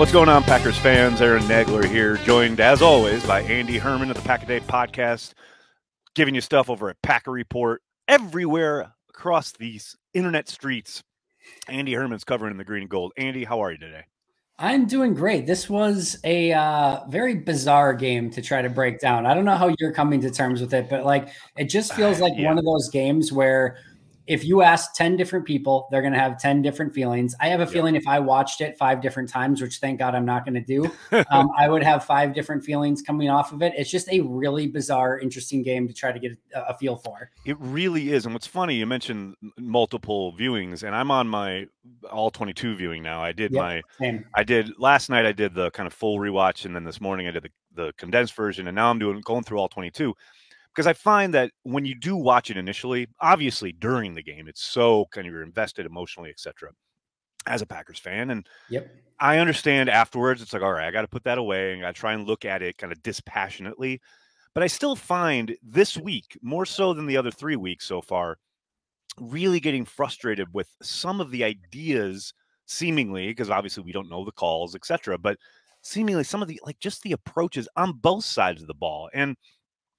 What's going on, Packers fans? Aaron Nagler here, joined as always by Andy Herman of the Pack-A-Day podcast, giving you stuff over at Packer Report everywhere across these internet streets. Andy Herman's covering the green and gold. Andy, how are you today? I'm doing great. This was a very bizarre game to try to break down. I don't know how you're coming to terms with it, but like it just feels like one of those games where if you ask 10 different people, they're going to have 10 different feelings. I have a feeling if I watched it 5 different times, which thank God I'm not going to do, I would have 5 different feelings coming off of it. It's just a really bizarre, interesting game to try to get a feel for. It really is. And what's funny, you mentioned multiple viewings, and I'm on my all 22 viewing now. I did last night, I did the kind of full rewatch. And then this morning I did the condensed version. And now I'm going through all 22. Because I find that when you do watch it initially, obviously during the game, it's so kind of you're invested emotionally, etc. as a Packers fan. And I understand afterwards, it's like, all right, I got to put that away and I try and look at it kind of dispassionately. But I still find this week, more so than the other 3 weeks so far, really getting frustrated with some of the ideas seemingly, because obviously we don't know the calls, etc. But seemingly some of the, like just the approaches on both sides of the ball. And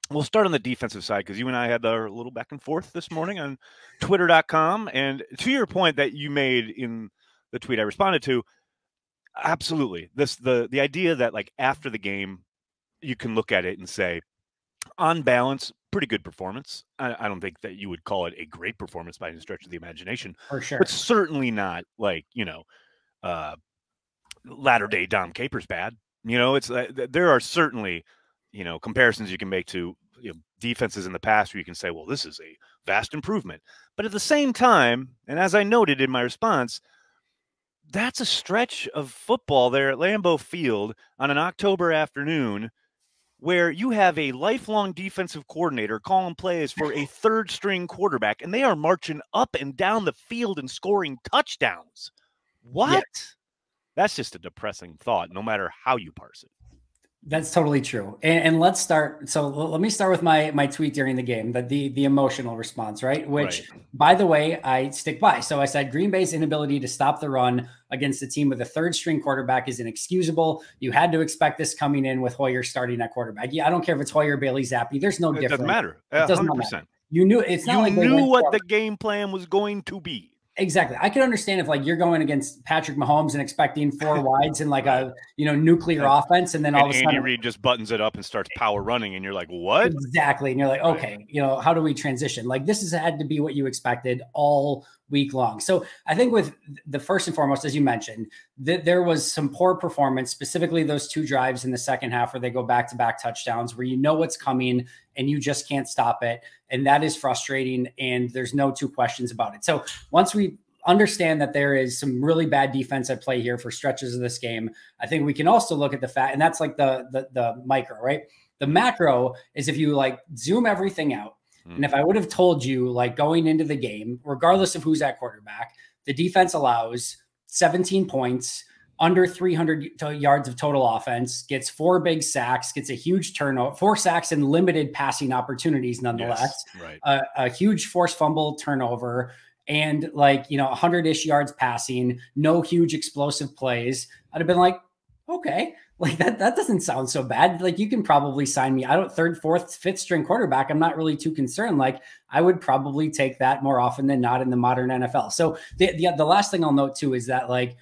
we'll start on the defensive side because you and I had our little back and forth this morning on Twitter.com. And to your point that you made in the tweet I responded to, absolutely. The idea that like after the game, you can look at it and say, on balance, pretty good performance. I don't think that you would call it a great performance by any stretch of the imagination. For sure. But certainly not like, you know, latter-day Dom Capers bad. You know, it's there are certainly, you know, comparisons you can make to defenses in the past where you can say, well, this is a vast improvement. But at the same time, and as I noted in my response, that's a stretch of football there at Lambeau Field on an October afternoon where you have a lifelong defensive coordinator calling plays for a third-string quarterback, and they are marching up and down the field and scoring touchdowns. What? Yeah. That's just a depressing thought, no matter how you parse it. That's totally true. And let's start. So let me start with my tweet during the game, that the emotional response, right? Which, by the way, I stick by. So I said Green Bay's inability to stop the run against a team with a third-string quarterback is inexcusable. You had to expect this coming in with Hoyer starting at quarterback. Yeah, I don't care if it's Hoyer, Bailey, Zappi. There's no difference. It doesn't matter. 100%. It doesn't matter. You knew it's not like you knew what the game plan was going to be. Exactly. I can understand if like you're going against Patrick Mahomes and expecting 4 wides and like a, you know, nuclear offense. And then all of a sudden Andy Reid just buttons it up and starts power running. And you're like, what? Exactly. And you're like, okay, you know, how do we transition? Like this has had to be what you expected all week long. So I think with the first and foremost, as you mentioned, there was some poor performance, specifically those 2 drives in the second half where they go back-to-back touchdowns where you know what's coming and you just can't stop it. And that is frustrating. And there's no 2 questions about it. So once we understand that there is some really bad defense at play here for stretches of this game, I think we can also look at the fact, and that's like the micro, right? The macro is if you like zoom everything out. And if I would have told you like going into the game, regardless of who's at quarterback, the defense allows 17 points, under 300 yards of total offense, gets 4 big sacks, gets a huge turnover, 4 sacks and limited passing opportunities nonetheless, a huge forced fumble turnover, and like, you know, 100-ish yards passing, no huge explosive plays. I'd have been like, okay, like that doesn't sound so bad. Like you can probably sign me. I don't 3rd, 4th, 5th string quarterback. I'm not really too concerned. Like I would probably take that more often than not in the modern NFL. So the last thing I'll note too, is that like,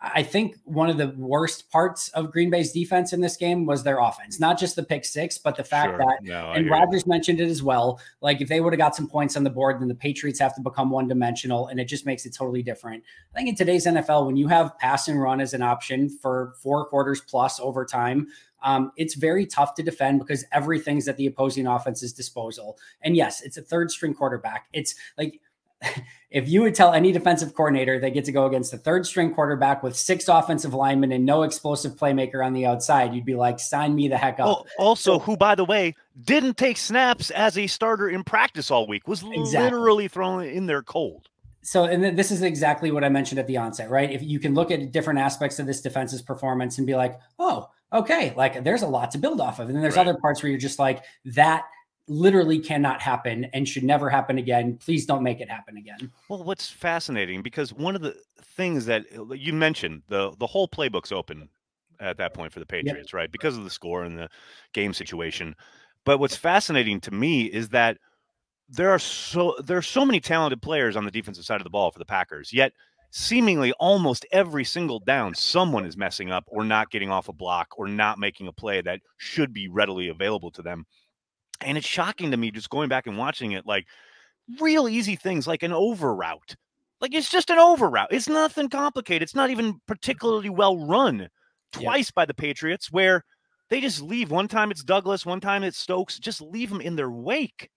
I think one of the worst parts of Green Bay's defense in this game was their offense, not just the pick 6, but the fact that, and Rodgers mentioned it as well, like if they would have got some points on the board, then the Patriots have to become one-dimensional, and it just makes it totally different. I think in today's NFL, when you have pass and run as an option for 4 quarters plus overtime, it's very tough to defend because everything's at the opposing offense's disposal. And yes, it's a third-string quarterback. It's like, if you would tell any defensive coordinator they get to go against the third-string quarterback with 6 offensive linemen and no explosive playmaker on the outside, you'd be like, sign me the heck up. Oh, also, who, by the way, didn't take snaps as a starter in practice all week, was literally thrown in there cold. So, and this is exactly what I mentioned at the onset, right? If you can look at different aspects of this defense's performance and be like, oh, okay, like there's a lot to build off of. And then there's other parts where you're just like, that literally cannot happen and should never happen again. Please don't make it happen again. Well, what's fascinating, because one of the things that you mentioned, the whole playbook's open at that point for the Patriots, right? Because of the score and the game situation. But what's fascinating to me is that there are so many talented players on the defensive side of the ball for the Packers, yet seemingly almost every single down, someone is messing up or not getting off a block or not making a play that should be readily available to them. And it's shocking to me just going back and watching it, like real easy things like an over route. Like it's just an over route. It's nothing complicated. It's not even particularly well run twice by the Patriots, where they just leave. One time it's Douglas, one time it's Stokes, just leave them in their wake.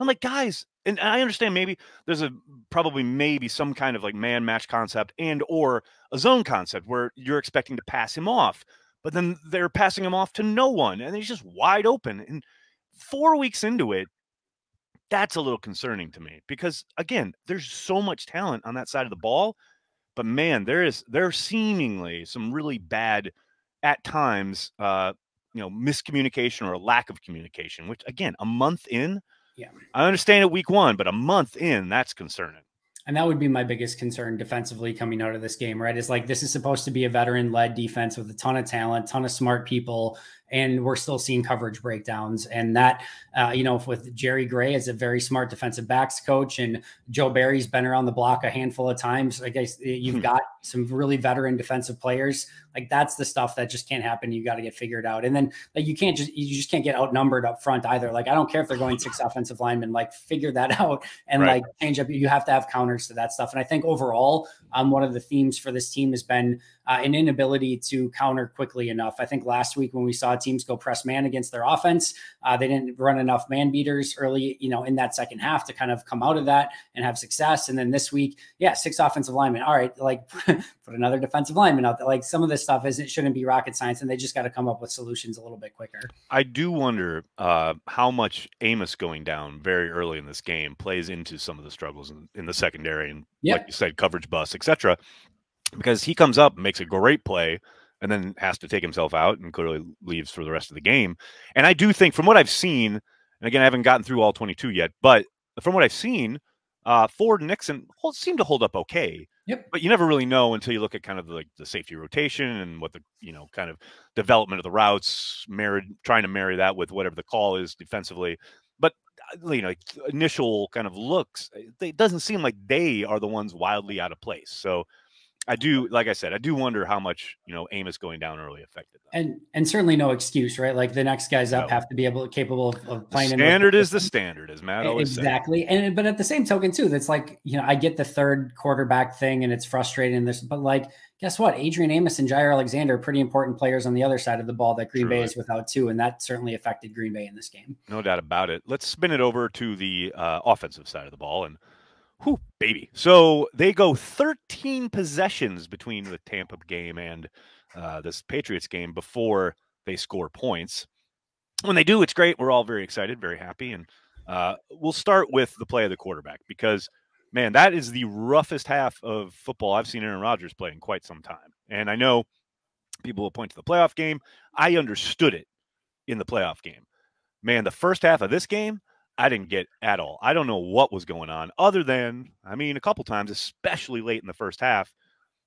I'm like, guys, and I understand maybe there's a probably some kind of like man match concept and or a zone concept where you're expecting to pass him off, but then they're passing him off to no one and he's just wide open. And 4 weeks into it, that's a little concerning to me because, again, there's so much talent on that side of the ball. But, man, there are seemingly some really bad, at times, you know, miscommunication or a lack of communication, which, again, a month in, I understand it week one, but a month in, that's concerning. And that would be my biggest concern defensively coming out of this game, right? It's like, this is supposed to be a veteran-led defense with a ton of talent, ton of smart people, and we're still seeing coverage breakdowns. And that, you know, with Jerry Gray as a very smart defensive backs coach, and Joe Barry's been around the block a handful of times, I guess you've got some really veteran defensive players. Like, that's the stuff that just can't happen. You got to get figured out. And then like, you just can't get outnumbered up front either. Like, I don't care if they're going six offensive linemen, like figure that out and like change up. You have to have counters to that stuff. And I think overall, one of the themes for this team has been an inability to counter quickly enough. I think last week when we saw teams go press man against their offense, they didn't run enough man beaters early, you know, in that second half to kind of come out of that and have success. And then this week, six offensive linemen. All right, like put another defensive lineman out there. Like some of this stuff shouldn't be rocket science, and they just got to come up with solutions a little bit quicker. I do wonder how much Amos going down very early in this game plays into some of the struggles in the secondary and like you said, coverage bust, etc. Because he comes up, makes a great play, and then has to take himself out and clearly leaves for the rest of the game. And I do think from what I've seen, and again, I haven't gotten through all 22 yet, but from what I've seen, Ford and Nixon seem to hold up okay. But you never really know until you look at kind of like the safety rotation and what the, you know, kind of development of the routes, trying to marry that with whatever the call is defensively. But, you know, initial kind of looks, it doesn't seem like they are the ones wildly out of place. So, I do, like I said, I do wonder how much, you know, Amos going down early affected them. And certainly no excuse, right? Like the next guys up have to be capable of playing. Standard is the standard, as Matt always said. Exactly. And, but at the same token too, that's like, you know, I get the third quarterback thing and it's frustrating this, but like, guess what? Adrian Amos and Jair Alexander are pretty important players on the other side of the ball that Green Bay is without too. And that certainly affected Green Bay in this game. No doubt about it. Let's spin it over to the offensive side of the ball and, whew, baby. So they go 13 possessions between the Tampa game and this Patriots game before they score points. When they do, it's great. We're all very excited, very happy. And we'll start with the play of the quarterback because, man, that is the roughest half of football I've seen Aaron Rodgers play in quite some time. And I know people will point to the playoff game. I understood it in the playoff game. Man, the first half of this game, I didn't get at all. I don't know what was going on other than, I mean, a couple times, especially late in the first half,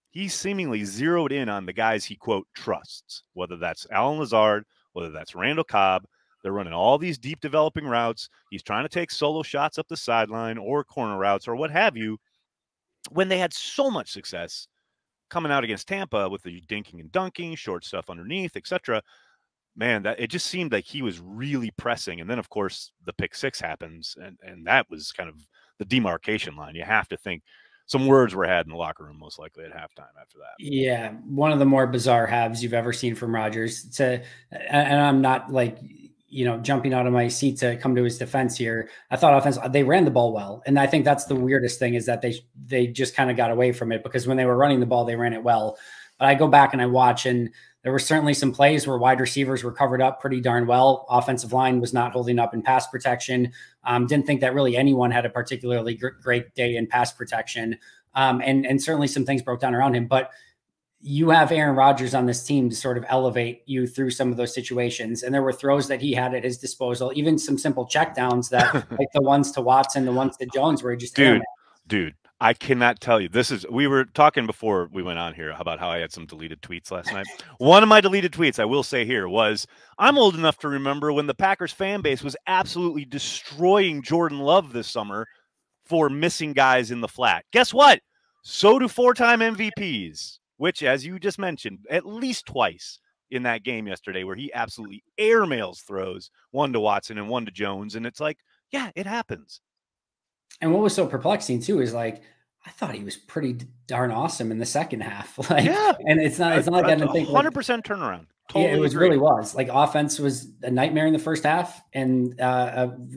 he seemingly zeroed in on the guys he, quote, trusts, whether that's Alan Lazard, whether that's Randall Cobb. They're running all these deep developing routes. He's trying to take solo shots up the sideline or corner routes or what have you, when they had so much success coming out against Tampa with the dinking and dunking, short stuff underneath, etc. Man, that it just seemed like he was really pressing. And then, of course, the pick six happens, and that was kind of the demarcation line. You have to think some words were had in the locker room most likely at halftime after that. Yeah, one of the more bizarre halves you've ever seen from Rodgers. And I'm not like – you know, jumping out of my seat to come to his defense here. I thought offense, they ran the ball well. And I think that's the weirdest thing is that they just kind of got away from it because when they were running the ball, they ran it well. But I go back and I watch, and there were certainly some plays where wide receivers were covered up pretty darn well. Offensive line was not holding up in pass protection. Didn't think that really anyone had a particularly great day in pass protection. And certainly some things broke down around him, but you have Aaron Rodgers on this team to sort of elevate you through some of those situations. And there were throws that he had at his disposal, even some simple checkdowns that like the ones to Watson, the ones to Jones where he just dude, I cannot tell you. This is, we were talking before we went on here about how I had some deleted tweets last night. One of my deleted tweets, I will say here, was I'm old enough to remember when the Packers fan base was absolutely destroying Jordan Love this summer for missing guys in the flat. Guess what? So do four-time MVPs, which, as you just mentioned, at least twice in that game yesterday where he absolutely airmails throws, one to Watson and one to Jones. And it's like, yeah, it happens. And what was so perplexing too is like I thought he was pretty darn awesome in the second half. Like, yeah, and it's not like I didn't think 100% turnaround. Totally, yeah, it was really was like offense was a nightmare in the first half, and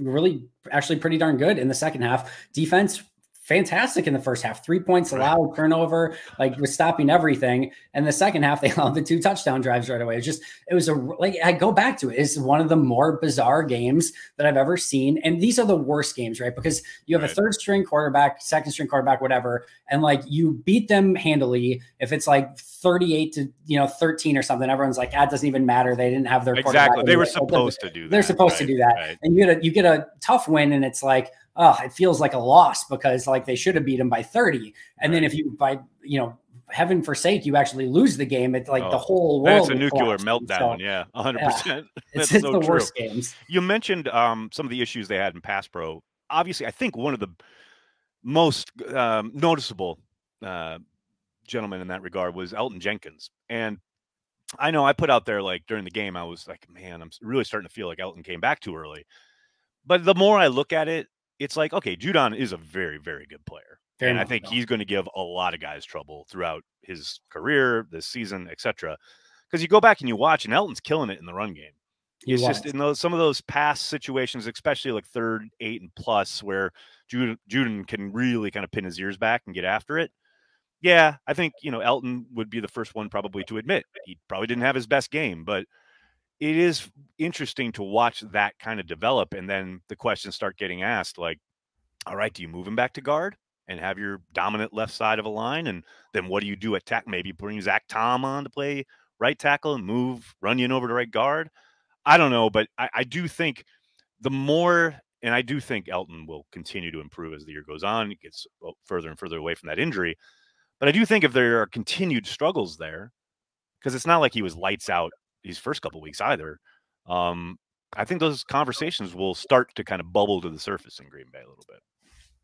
really actually pretty darn good in the second half. Defense fantastic in the first half, 3 points allowed, right. Turnover, like was stopping everything. And the second half, they allowed the 2 touchdown drives right away. It was just, it was a, like, I go back to it. It's one of the more bizarre games that I've ever seen. And these are the worst games, right? Because you have a third string quarterback, second string quarterback, whatever. And like you beat them handily. If it's like 38 to 13 or something, everyone's like, that doesn't even matter. They didn't have their quarterback. They were supposed to do that. They're supposed to do that. Right. And you get a tough win and it's like, oh, it feels like a loss because like they should have beat him by 30. And then if you, by, you know, heaven forsake, you actually lose the game. It's like the whole world. That's a nuclear meltdown. So, yeah. 100%. It's so the worst games. You mentioned some of the issues they had in pass pro. Obviously, I think one of the most noticeable gentlemen in that regard was Elgton Jenkins. And I know I put out there, like during the game, I was like, man, I'm really starting to feel like Elgton came back too early. But the more I look at it, it's like, okay, Judon is a very, very good player. And I think he's going to give a lot of guys trouble throughout his career, this season, etc. Because you go back and you watch, and Elton's killing it in the run game. He's just in those, some of those pass situations, especially like 3rd, 8, and plus, where Judon can really kind of pin his ears back and get after it. Yeah, I think, you know, Elgton would be the first one probably to admit he probably didn't have his best game, but it is interesting to watch that kind of develop. And then the questions start getting asked, like, all right, do you move him back to guard and have your dominant left side of a line? And then what do you do at tackle? Maybe bring Zach Tom on to play right tackle and move Runyon over to right guard. I don't know, but I do think the more, and I do think Elgton will continue to improve as the year goes on. It gets further and further away from that injury. But I do think if there are continued struggles there, because it's not like he was lights out these first couple of weeks either. I think those conversations will start to kind of bubble to the surface in Green Bay a little bit.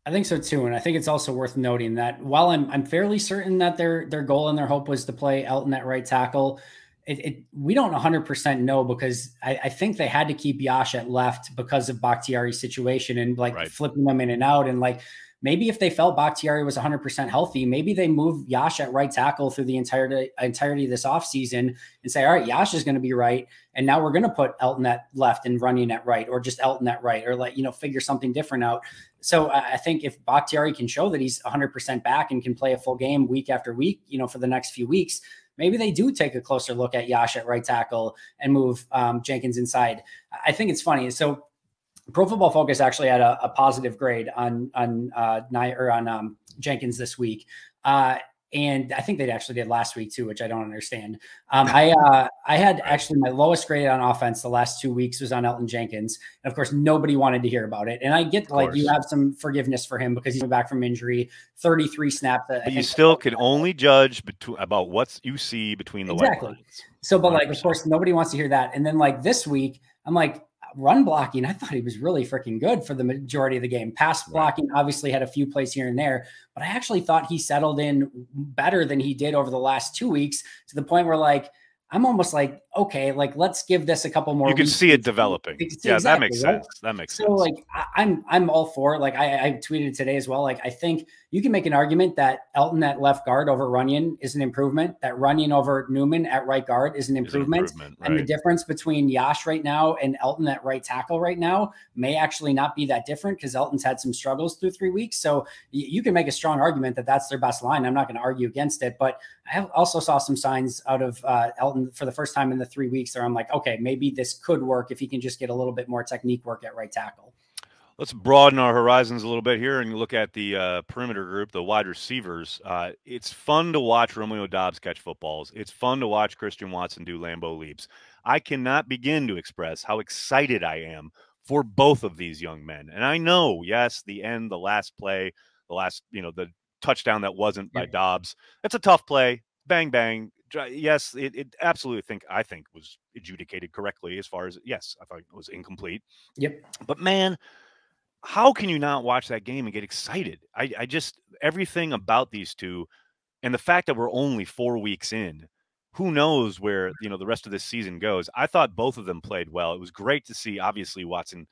I think so too. And I think it's also worth noting that while I'm fairly certain that their goal and their hope was to play Elgton at right tackle, we don't 100% know because I think they had to keep Yosh at left because of Bakhtiari's situation and like flipping them in and out. And like, maybe if they felt Bakhtiari was 100% healthy, maybe they move Yosh at right tackle through the entirety of this offseason and say, all right, Yosh is going to be right. And now we're going to put Elgton at left and Runyon at right, or just Elgton at right, or like, you know, figure something different out. So I think if Bakhtiari can show that he's 100% back and can play a full game week after week, you know, for the next few weeks, maybe they do take a closer look at Yosh at right tackle and move Jenkins inside. I think it's funny. So Pro Football Focus actually had a positive grade on Jenkins this week. And I think they actually did last week too, which I don't understand. I had actually my lowest grade on offense the last 2 weeks was on Elgton Jenkins. And of course, nobody wanted to hear about it. And I get like, you have some forgiveness for him because he's back from injury, 33 snaps. But you still can only judge about what you see between the lines. So, but like, of course, nobody wants to hear that. And then like this week, I'm like, run blocking, I thought he was really freaking good for the majority of the game. Pass blocking obviously had a few plays here and there, but I actually thought he settled in better than he did over the last 2 weeks to the point where like, I'm almost like, okay, like let's give this a couple more. You can see it developing. Yeah, exactly, that makes sense. That makes sense. So like, I'm all for like, I tweeted today as well. Like, I think you can make an argument that Elgton at left guard over Runyon is an improvement, that Runyon over Newman at right guard is an improvement. And the difference between Yosh right now and Elgton at right tackle right now may actually not be that different because Elton's had some struggles through 3 weeks. So you can make a strong argument that that's their best line. I'm not going to argue against it, but I also saw some signs out of Elgton for the first time in the 3 weeks there. I'm like, okay, maybe this could work if he can just get a little bit more technique work at right tackle. Let's broaden our horizons a little bit here and look at the perimeter group, the wide receivers. It's fun to watch Romeo Doubs catch footballs. It's fun to watch Christian Watson do Lambeau leaps. I cannot begin to express how excited I am for both of these young men. And I know, yes, the end, the last play, the last, you know, the touchdown that wasn't by Doubs. That's a tough play. Bang, bang. Yes, it absolutely I think was adjudicated correctly as far as, yes, I thought it was incomplete. Yep. But, man, how can you not watch that game and get excited? I just, everything about these two and the fact that we're only 4 weeks in, who knows where, you know, the rest of this season goes. I thought both of them played well. It was great to see, obviously, Watson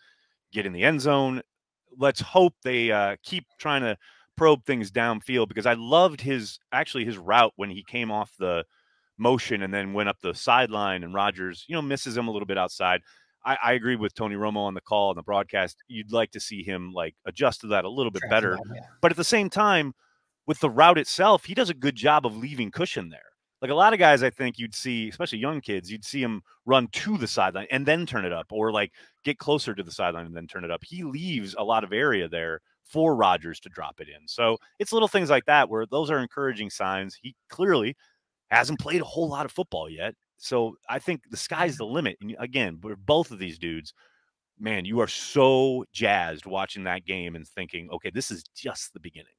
get in the end zone. Let's hope they keep trying to probe things downfield, because I loved his route when he came off the motion and then went up the sideline and Rodgers, you know, misses him a little bit outside. I agree with Tony Romo on the call on the broadcast. You'd like to see him like adjust to that a little bit better. But at the same time, with the route itself, he does a good job of leaving cushion there. Like a lot of guys, I think you'd see, especially young kids, you'd see him run to the sideline and then turn it up, or like get closer to the sideline and then turn it up. He leaves a lot of area there for Rodgers to drop it in. So it's little things like that where those are encouraging signs. He clearly hasn't played a whole lot of football yet. So I think the sky's the limit. And again, both of these dudes, man, you are so jazzed watching that game and thinking, okay, this is just the beginning.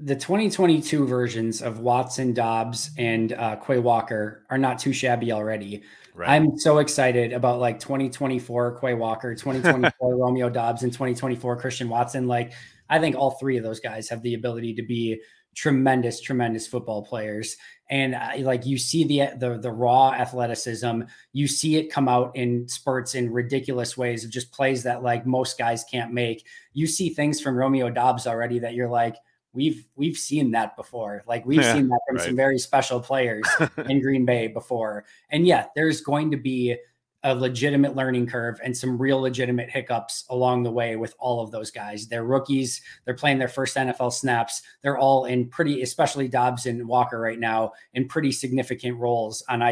The 2022 versions of Watson, Doubs, and Quay Walker are not too shabby already. Right. I'm so excited about like 2024 Quay Walker, 2024 Romeo Doubs, and 2024 Christian Watson. Like, I think all three of those guys have the ability to be tremendous, tremendous football players. And like, you see the raw athleticism, you see it come out in spurts in ridiculous ways of just plays that like most guys can't make. You see things from Romeo Doubs already that you're like, we've seen that before. Like we've seen that from some very special players in Green Bay before. And yeah, there's going to be a legitimate learning curve and some real legitimate hiccups along the way with all of those guys. They're rookies. They're playing their first NFL snaps. They're all in pretty, especially Doubs and Walker right now, in pretty significant roles on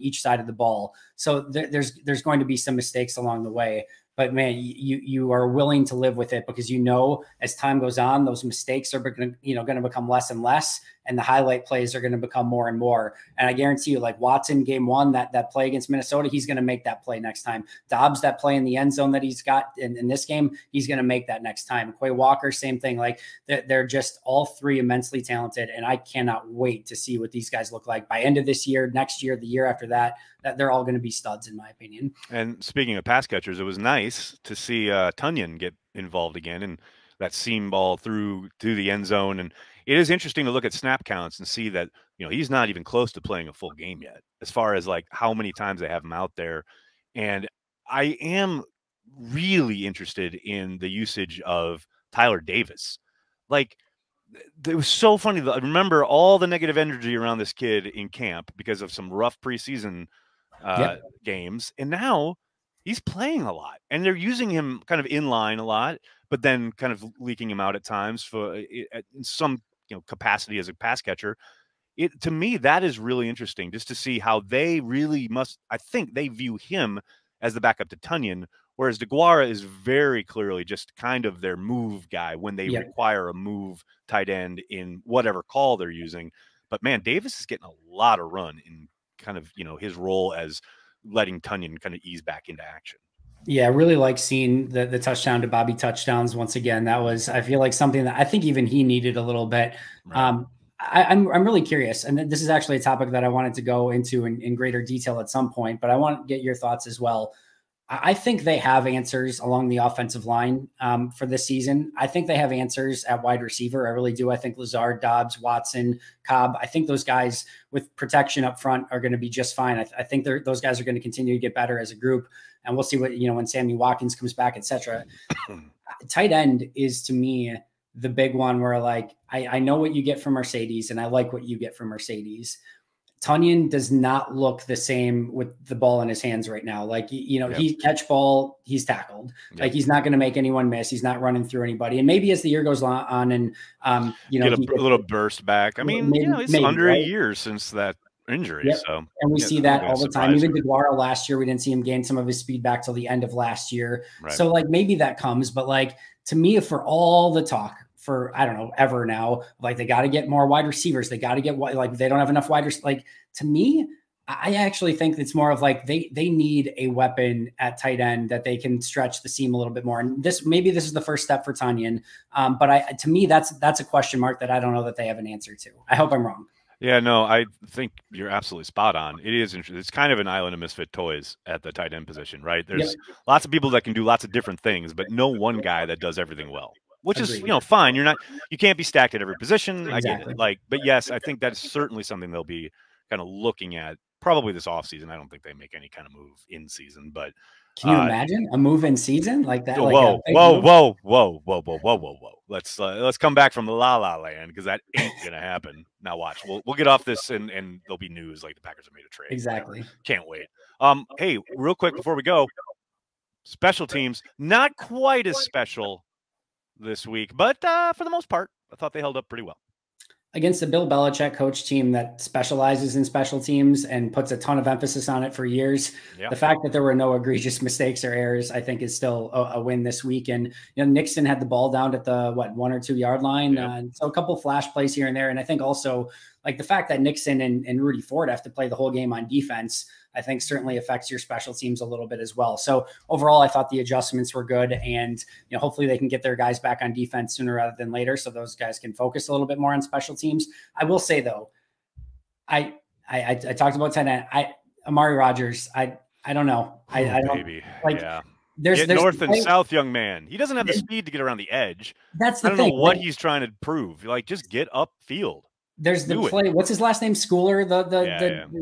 each side of the ball. So there's going to be some mistakes along the way. But man, you are willing to live with it because you know as time goes on, those mistakes are going to become less and less, and the highlight plays are going to become more and more. And I guarantee you, like Watson, Game 1, that play against Minnesota, he's going to make that play next time. Doubs, that play in the end zone that he's got in this game, he's going to make that next time. Quay Walker, same thing. Like they're just all three immensely talented, and I cannot wait to see what these guys look like by end of this year, next year, the year after that. That they're all going to be studs, in my opinion. And speaking of pass catchers, it was nice to see Tonyan get involved again, and that seam ball through to the end zone. And it is interesting to look at snap counts and see that, you know, he's not even close to playing a full game yet, as far as like how many times they have him out there. And I am really interested in the usage of Tyler Davis. Like, it was so funny. I remember all the negative energy around this kid in camp because of some rough preseason games. And now he's playing a lot, and they're using him kind of in line a lot, but then kind of leaking him out at times for in some, you know, capacity as a pass catcher. To me, that is really interesting, just to see how they really must. I think they view him as the backup to Tonyan, whereas DeGuara is very clearly just kind of their move guy when they require a move tight end in whatever call they're using. But man, Davis is getting a lot of run in kind of, you know, his role as letting Tonyan kind of ease back into action. Yeah, I really like seeing the touchdown to Bobby touchdowns once again. That was, I feel like, something that I think even he needed a little bit. Right. I'm really curious, and this is actually a topic that I wanted to go into in greater detail at some point, but I want to get your thoughts as well. I think they have answers along the offensive line for this season. I think they have answers at wide receiver. I really do. I think Lazard, Doubs, Watson, Cobb, I think those guys with protection up front are going to be just fine. I think those guys are going to continue to get better as a group, and we'll see what, you know, when Sammy Watkins comes back, et cetera. Tight end is, to me, the big one where, like, I know what you get from Marcedes, and I like what you get from Marcedes. Tonyan does not look the same with the ball in his hands right now. Like, you know, he catch ball, he's tackled. Like, he's not going to make anyone miss. He's not running through anybody. And maybe as the year goes on and, you know, get a little burst back. I mean, you know, it's under a year since that injury. Yep. So, and we see that all the time. Even DeGuara last year, we didn't see him gain some of his speed back till the end of last year. Right. So like maybe that comes, but like to me, for all the talk for, I don't know, ever now, like they got to get more wide receivers. They got to get like, they don't have enough wide receivers. Like to me, I actually think it's more of like they need a weapon at tight end that they can stretch the seam a little bit more. And this, maybe this is the first step for Tonyan. But to me, that's a question mark that I don't know that they have an answer to. I hope I'm wrong. Yeah, no, I think you're absolutely spot on. It is interesting. It's kind of an island of misfit toys at the tight end position, right? There's lots of people that can do lots of different things, but no one guy that does everything well, which is, you know, fine. You can't be stacked at every position. Exactly. I get it. Like, but yes, I think that's certainly something they'll be kind of looking at probably this offseason. I don't think they make any kind of move in season, but can you imagine a move in season like that? Whoa, like whoa. Let's come back from la la land because that ain't gonna happen. Now watch, we'll get off this and there'll be news like the Packers have made a trade. Exactly. Can't wait. Hey, real quick before we go, special teams not quite as special this week, but for the most part, I thought they held up pretty well. Against the Bill Belichick coach team that specializes in special teams and puts a ton of emphasis on it for years. Yeah. The fact that there were no egregious mistakes or errors, I think is still a win this week. And, you know, Nixon had the ball down at the, 1 or 2 yard line. Yeah. And so a couple flash plays here and there. And I think also like the fact that Nixon and Rudy Ford have to play the whole game on defense, I think certainly affects your special teams a little bit as well. So overall, I thought the adjustments were good and, you know, hopefully they can get their guys back on defense sooner rather than later. So those guys can focus a little bit more on special teams. I will say though, I talked about tight end. Amari Rodgers. I don't know. I don't baby. Like, yeah. There's north and south, young man. He doesn't have the speed to get around the edge. That's the thing. I don't know what he's trying to prove. Like just get upfield. There's the play. What's his last name? Schooler.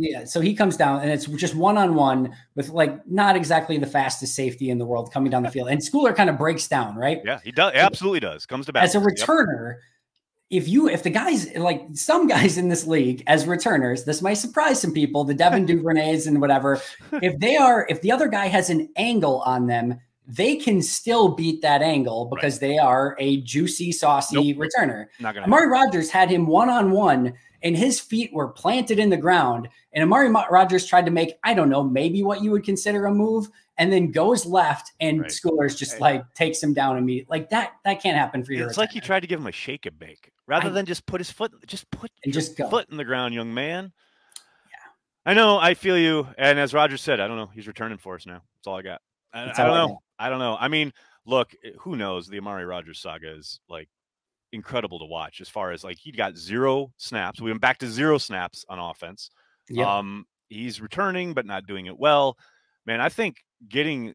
Yeah. So he comes down and it's just one-on-one with like, not exactly the fastest safety in the world coming down the field. And Schooler kind of breaks down, right? Yeah, he does. Absolutely does. Comes to balance. As a returner, if the guys, like some guys in this league as returners, this might surprise some people, the Devin Duvernays and whatever, if the other guy has an angle on them, they can still beat that angle because they are a juicy, saucy returner. Amari Rodgers had him one-on-one and his feet were planted in the ground. And Amari Rodgers tried to make, I don't know, maybe what you would consider a move and then goes left and Schooler's just like takes him down immediately. Like that can't happen for you. It's like he tried to give him a shake and bake rather than just put his foot, foot in the ground, young man. Yeah, I know. I feel you. And as Rodgers said, I don't know. He's returning for us now. That's all I got. I don't know. I don't know. I mean, look, who knows? The Amari Rodgers saga is like incredible to watch as far as like he got 0 snaps. We went back to 0 snaps on offense. Yep. He's returning, but not doing it well. Man, I think getting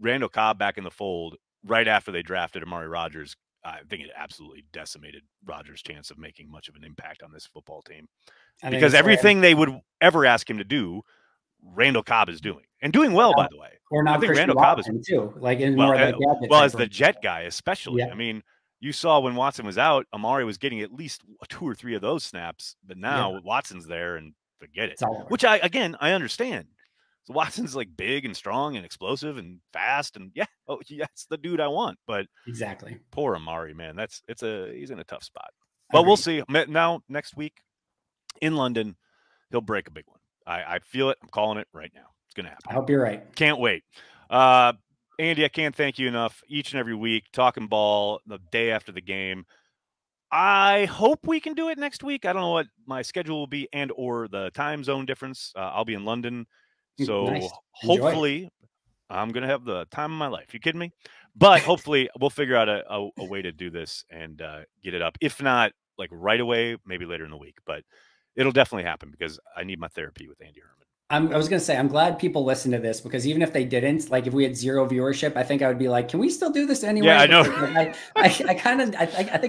Randall Cobb back in the fold right after they drafted Amari Rodgers, I think it absolutely decimated Rodgers' chance of making much of an impact on this football team. Because everything they would ever ask him to do, Randall Cobb is doing. And doing well, by the way. Or not, I think Christian Randall Cobb is too. Like in more of that as the jet guy, especially. Yeah. I mean, you saw when Watson was out, Amari was getting at least 2 or 3 of those snaps, but now Watson's there and forget it. Which I understand. So Watson's like big and strong and explosive and fast, and that's the dude I want. But poor Amari, man. He's in a tough spot. But we'll see. Now next week in London, he'll break a big one. I feel it. I'm calling it right now. It's going to happen. I hope you're right. Can't wait. Andy, I can't thank you enough each and every week, talking ball the day after the game. I hope we can do it next week. I don't know what my schedule will be and or the time zone difference. I'll be in London. So hopefully I'm going to have the time of my life. You kidding me? But hopefully we'll figure out a way to do this and get it up. If not, like right away, maybe later in the week. But it'll definitely happen because I need my therapy with Andy Herman. I was going to say, I'm glad people listen to this because even if they didn't, like if we had 0 viewership, I think I would be like, can we still do this anyway? Yeah, I know. I think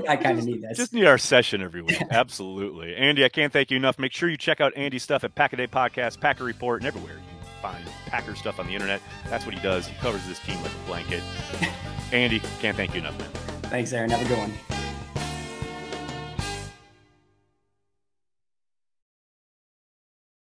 I kind of need this. Just need our session every week. Absolutely. Andy, I can't thank you enough. Make sure you check out Andy's stuff at Pack-A-Day Podcast, Packer Report, and everywhere you find Packer stuff on the internet. That's what he does. He covers this team like a blanket. Andy, can't thank you enough, man. Thanks, Aaron. Have a good one.